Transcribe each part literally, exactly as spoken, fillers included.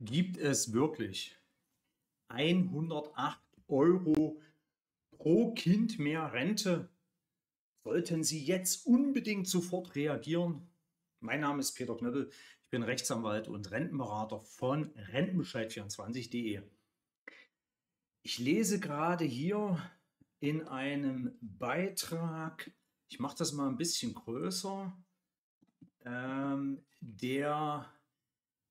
gibt es wirklich hundertacht Euro pro Kind mehr Rente? Sollten Sie jetzt unbedingt sofort reagieren? Mein Name ist Peter Knöppel, ich bin Rechtsanwalt und Rentenberater von Rentenbescheid vierundzwanzig punkt de. Ich lese gerade hier in einem Beitrag, ich mache das mal ein bisschen größer, ähm, der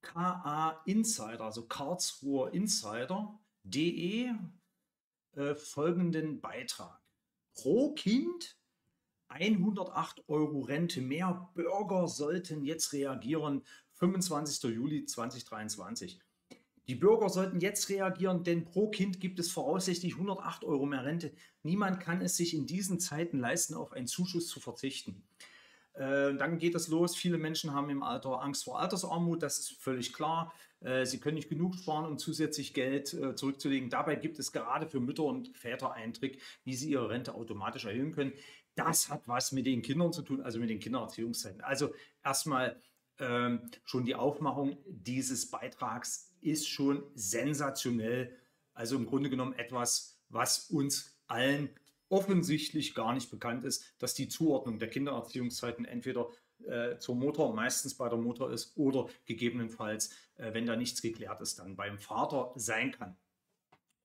K A Insider, also Karlsruhe Insider punkt de, äh, folgenden Beitrag. Pro Kind hundertacht Euro Rente mehr, Bürger sollten jetzt reagieren, fünfundzwanzigster Juli zweitausenddreiundzwanzig. Die Bürger sollten jetzt reagieren, denn pro Kind gibt es voraussichtlich hundertacht Euro mehr Rente. Niemand kann es sich in diesen Zeiten leisten, auf einen Zuschuss zu verzichten. Äh, dann geht es los. Viele Menschen haben im Alter Angst vor Altersarmut, das ist völlig klar. Äh, sie können nicht genug sparen, um zusätzlich Geld äh, zurückzulegen. Dabei gibt es gerade für Mütter und Väter einen Trick, wie sie ihre Rente automatisch erhöhen können. Das hat was mit den Kindern zu tun, also mit den Kindererziehungszeiten. Also erstmal ähm, schon die Aufmachung dieses Beitrags ist schon sensationell. Also im Grunde genommen etwas, was uns allen offensichtlich gar nicht bekannt ist, dass die Zuordnung der Kindererziehungszeiten entweder äh, zur Mutter, meistens bei der Mutter ist, oder gegebenenfalls, äh, wenn da nichts geklärt ist, dann beim Vater sein kann.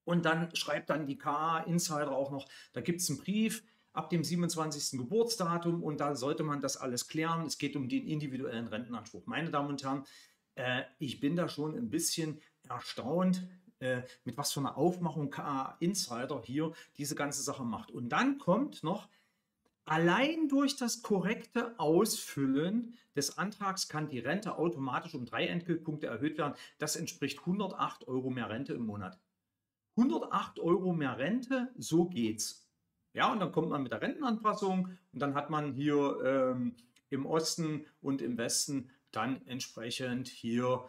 Und dann schreibt dann die K A Insider auch noch, da gibt es einen Brief ab dem siebenundzwanzigsten Geburtsdatum und da sollte man das alles klären. Es geht um den individuellen Rentenanspruch. Meine Damen und Herren, äh, ich bin da schon ein bisschen erstaunt, mit was für einer Aufmachung K A Insider hier diese ganze Sache macht. Und dann kommt noch, allein durch das korrekte Ausfüllen des Antrags kann die Rente automatisch um drei Entgeltpunkte erhöht werden. Das entspricht hundertacht Euro mehr Rente im Monat. hundertacht Euro mehr Rente, so geht's. Ja, und dann kommt man mit der Rentenanpassung und dann hat man hier ähm, im Osten und im Westen dann entsprechend hier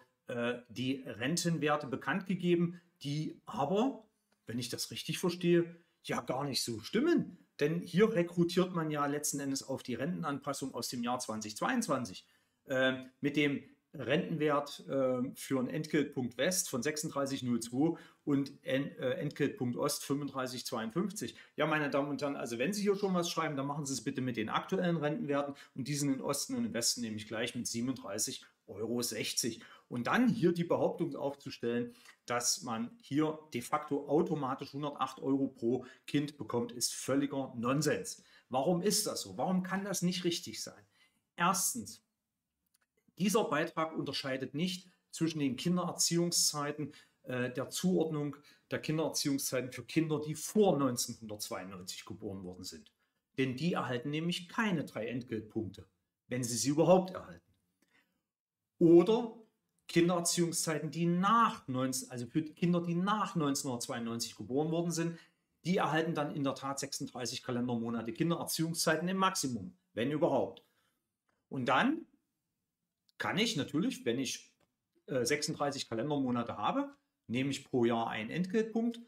die Rentenwerte bekannt gegeben, die aber, wenn ich das richtig verstehe, ja gar nicht so stimmen. Denn hier rekrutiert man ja letzten Endes auf die Rentenanpassung aus dem Jahr zweitausendzweiundzwanzig. Äh, mit dem Rentenwert äh, für einen Entgeltpunkt West von sechsunddreißig Komma null zwei und en, äh, Entgeltpunkt Ost fünfunddreißig Komma zweiundfünfzig. Ja, meine Damen und Herren, also wenn Sie hier schon was schreiben, dann machen Sie es bitte mit den aktuellen Rentenwerten und die sind im Osten und im Westen nämlich gleich mit siebenunddreißig Euro sechzig. Und dann hier die Behauptung aufzustellen, dass man hier de facto automatisch hundertacht Euro pro Kind bekommt, ist völliger Nonsens. Warum ist das so? Warum kann das nicht richtig sein? Erstens, dieser Beitrag unterscheidet nicht zwischen den Kindererziehungszeiten, äh, der Zuordnung der Kindererziehungszeiten für Kinder, die vor neunzehnhundertzweiundneunzig geboren worden sind. Denn die erhalten nämlich keine drei Entgeltpunkte, wenn sie sie überhaupt erhalten. Oder Kindererziehungszeiten, die nach neunzehn, also für Kinder, die nach neunzehnhundertzweiundneunzig geboren worden sind, die erhalten dann in der Tat sechsunddreißig Kalendermonate Kindererziehungszeiten im Maximum, wenn überhaupt. Und dann kann ich natürlich, wenn ich äh, sechsunddreißig Kalendermonate habe, nehme ich pro Jahr einen Entgeltpunkt.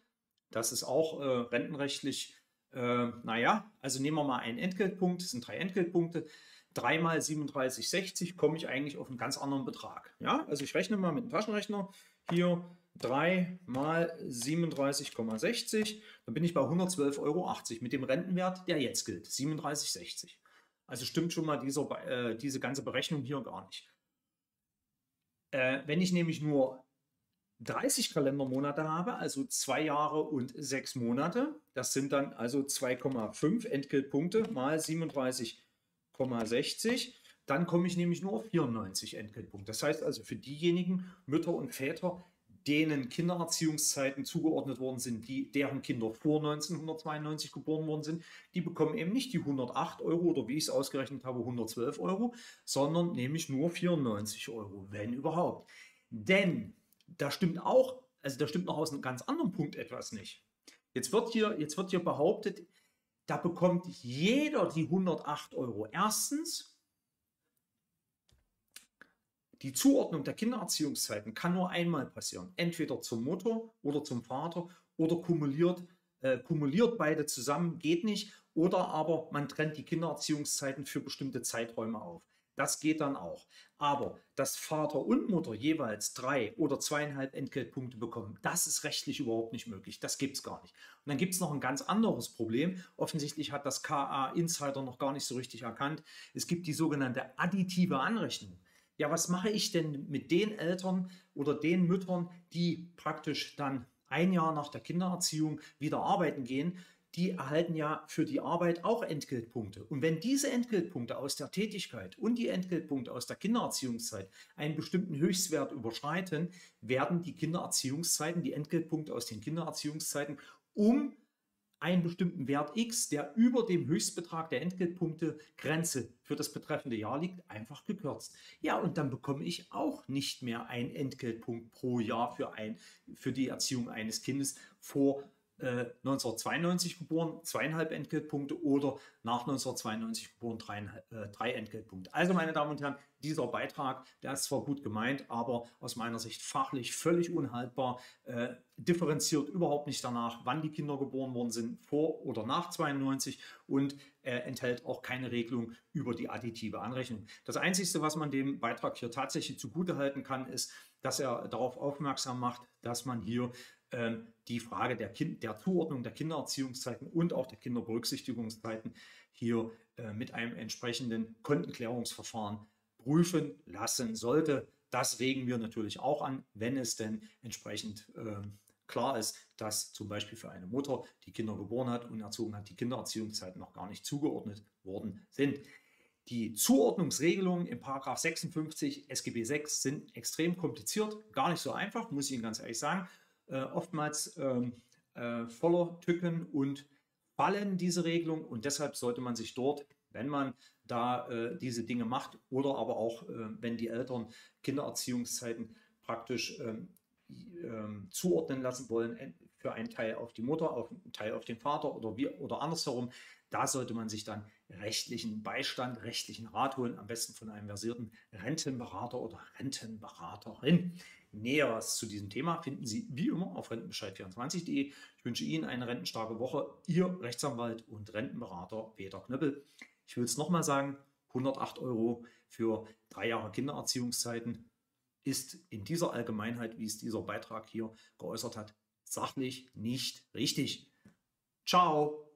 Das ist auch äh, rentenrechtlich, äh, naja, also nehmen wir mal einen Entgeltpunkt, das sind drei Entgeltpunkte. drei mal siebenunddreißig Komma sechzig komme ich eigentlich auf einen ganz anderen Betrag. Ja, also ich rechne mal mit dem Taschenrechner. Hier drei mal siebenunddreißig Komma sechzig, dann bin ich bei hundertzwölf Komma achtzig Euro mit dem Rentenwert, der jetzt gilt, siebenunddreißig Komma sechzig. Also stimmt schon mal dieser, äh, diese ganze Berechnung hier gar nicht. Äh, wenn ich nämlich nur dreißig Kalendermonate habe, also zwei Jahre und sechs Monate, das sind dann also zwei Komma fünf Entgeltpunkte mal siebenunddreißig Komma sechzig, dann komme ich nämlich nur auf vierundneunzig Entgeltpunkte. Das heißt also für diejenigen Mütter und Väter, denen Kindererziehungszeiten zugeordnet worden sind, die, deren Kinder vor neunzehnhundertzweiundneunzig geboren worden sind, die bekommen eben nicht die hundertacht Euro oder wie ich es ausgerechnet habe, hundertzwölf Euro, sondern nämlich nur vierundneunzig Euro, wenn überhaupt. Denn da stimmt auch, also da stimmt noch aus einem ganz anderen Punkt etwas nicht. Jetzt wird hier, jetzt wird hier behauptet, da bekommt jeder die hundertacht Euro. Erstens, die Zuordnung der Kindererziehungszeiten kann nur einmal passieren. Entweder zur Mutter oder zum Vater oder kumuliert, äh, kumuliert beide zusammen, geht nicht. Oder aber man trennt die Kindererziehungszeiten für bestimmte Zeiträume auf. Das geht dann auch. Aber dass Vater und Mutter jeweils drei oder zweieinhalb Entgeltpunkte bekommen, das ist rechtlich überhaupt nicht möglich. Das gibt es gar nicht. Und dann gibt es noch ein ganz anderes Problem. Offensichtlich hat das K A-Insider noch gar nicht so richtig erkannt. Es gibt die sogenannte additive Anrechnung. Ja, was mache ich denn mit den Eltern oder den Müttern, die praktisch dann ein Jahr nach der Kindererziehung wieder arbeiten gehen? Die erhalten ja für die Arbeit auch Entgeltpunkte. Und wenn diese Entgeltpunkte aus der Tätigkeit und die Entgeltpunkte aus der Kindererziehungszeit einen bestimmten Höchstwert überschreiten, werden die Kindererziehungszeiten, die Entgeltpunkte aus den Kindererziehungszeiten um einen bestimmten Wert X, der über dem Höchstbetrag der Entgeltpunktegrenze für das betreffende Jahr liegt, einfach gekürzt. Ja, und dann bekomme ich auch nicht mehr einen Entgeltpunkt pro Jahr für, ein, für die Erziehung eines Kindes vor neunzehnhundertzweiundneunzig geboren, zweieinhalb Entgeltpunkte oder nach neunzehnhundertzweiundneunzig geboren, drei, äh, drei Entgeltpunkte. Also, meine Damen und Herren, dieser Beitrag, der ist zwar gut gemeint, aber aus meiner Sicht fachlich völlig unhaltbar, äh, differenziert überhaupt nicht danach, wann die Kinder geboren worden sind, vor oder nach zweiundneunzig und äh, enthält auch keine Regelung über die additive Anrechnung. Das Einzige, was man dem Beitrag hier tatsächlich zugutehalten kann, ist, dass er darauf aufmerksam macht, dass man hier die Frage der, kind, der Zuordnung der Kindererziehungszeiten und auch der Kinderberücksichtigungszeiten hier äh, mit einem entsprechenden Kontenklärungsverfahren prüfen lassen sollte. Das regen wir natürlich auch an, wenn es denn entsprechend äh, klar ist, dass zum Beispiel für eine Mutter, die Kinder geboren hat und erzogen hat, die Kindererziehungszeiten noch gar nicht zugeordnet worden sind. Die Zuordnungsregelungen im Paragraph sechsundfünfzig S G B sechs sind extrem kompliziert, gar nicht so einfach, muss ich Ihnen ganz ehrlich sagen. Äh, oftmals ähm, äh, voller Tücken und Fallen diese Regelung, und deshalb sollte man sich dort, wenn man da äh, diese Dinge macht oder aber auch, äh, wenn die Eltern Kindererziehungszeiten praktisch ähm, ähm, zuordnen lassen wollen, für einen Teil auf die Mutter, auf einen Teil auf den Vater oder, wie, oder andersherum, da sollte man sich dann rechtlichen Beistand, rechtlichen Rat holen, am besten von einem versierten Rentenberater oder Rentenberaterin. Näheres zu diesem Thema finden Sie wie immer auf Rentenbescheid vierundzwanzig punkt de. Ich wünsche Ihnen eine rentenstarke Woche. Ihr Rechtsanwalt und Rentenberater Peter Knöppel. Ich will es nochmal sagen, hundertacht Euro für drei Jahre Kindererziehungszeiten ist in dieser Allgemeinheit, wie es dieser Beitrag hier geäußert hat, sachlich nicht richtig. Ciao!